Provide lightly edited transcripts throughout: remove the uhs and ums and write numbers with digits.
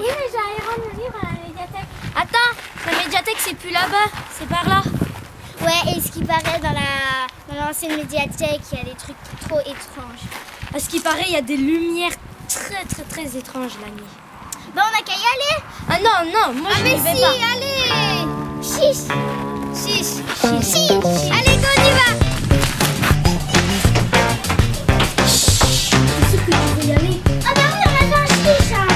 Oui, mais j'allais rendre le livre à la médiathèque. Attends, la médiathèque, c'est plus là-bas, c'est par là. Ouais, et ce qui paraît, dans l'ancienne médiathèque, il y a des trucs trop étranges. À ce qui paraît, il y a des lumières très étranges la nuit. Bah, on a qu'à y aller. Ah non, non, moi je ne vais pas. Allez, chiche, chiche, chiche, chiche. Allez, go, on y va. Chut, c'est sûr que tu peux y aller. Ah bah oui, on a besoin de chiche, hein.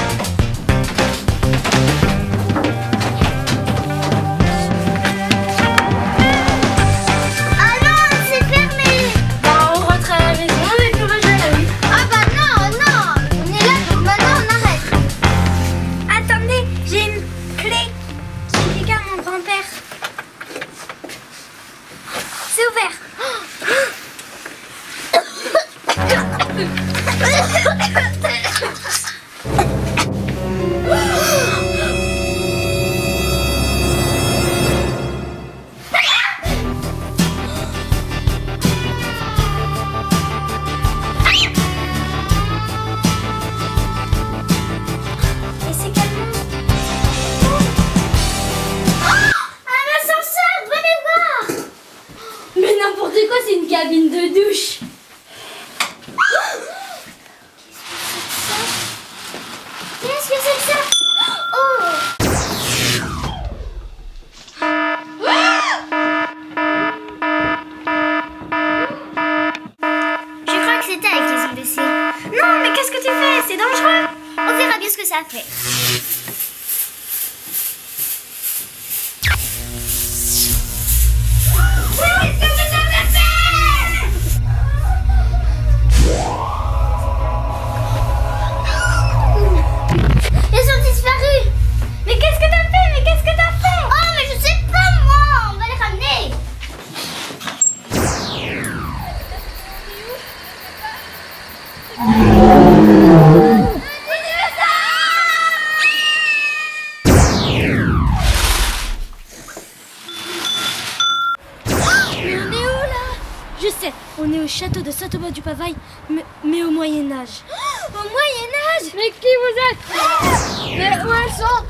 Château de Saint-Aubin-du-Pavail, mais au Moyen-Âge. Oh, au Moyen-Âge? Mais qui vous êtes? Ah, mais où elles sont?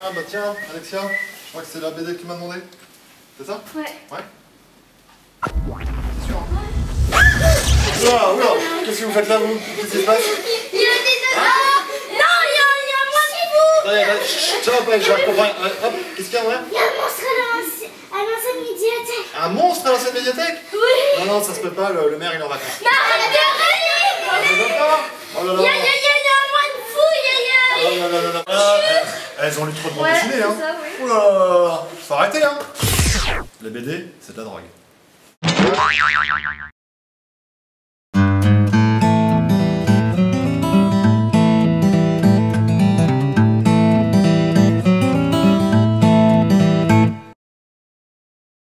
Ah bah tiens, Alexia, je crois que c'est la BD que tu m'as demandé. C'est ça? Ouais. Ouais. C'est sûr, hein? Oula, oula! Qu'est-ce que vous faites là, vous? Qu'est-ce qui se passe? Il y a des dinosaures! Non, il y a moi chez vous! Allez, allez, chut, ça va pas, je vais accompagner. Hop, qu'est-ce qu'il y a, ouais? Il y a un monstre à l'ancienne médiathèque! Un monstre à l'ancienne médiathèque? Oui! Non, non, ça se peut pas, le maire il est en vacances. Non, arrête de rire! On ne peut pas! Il y a un moine fou! Oh là là là là! Elles ont lu trop de bande dessinée, hein! Oula là là! Faut arrêter, hein! La BD, c'est de la drogue.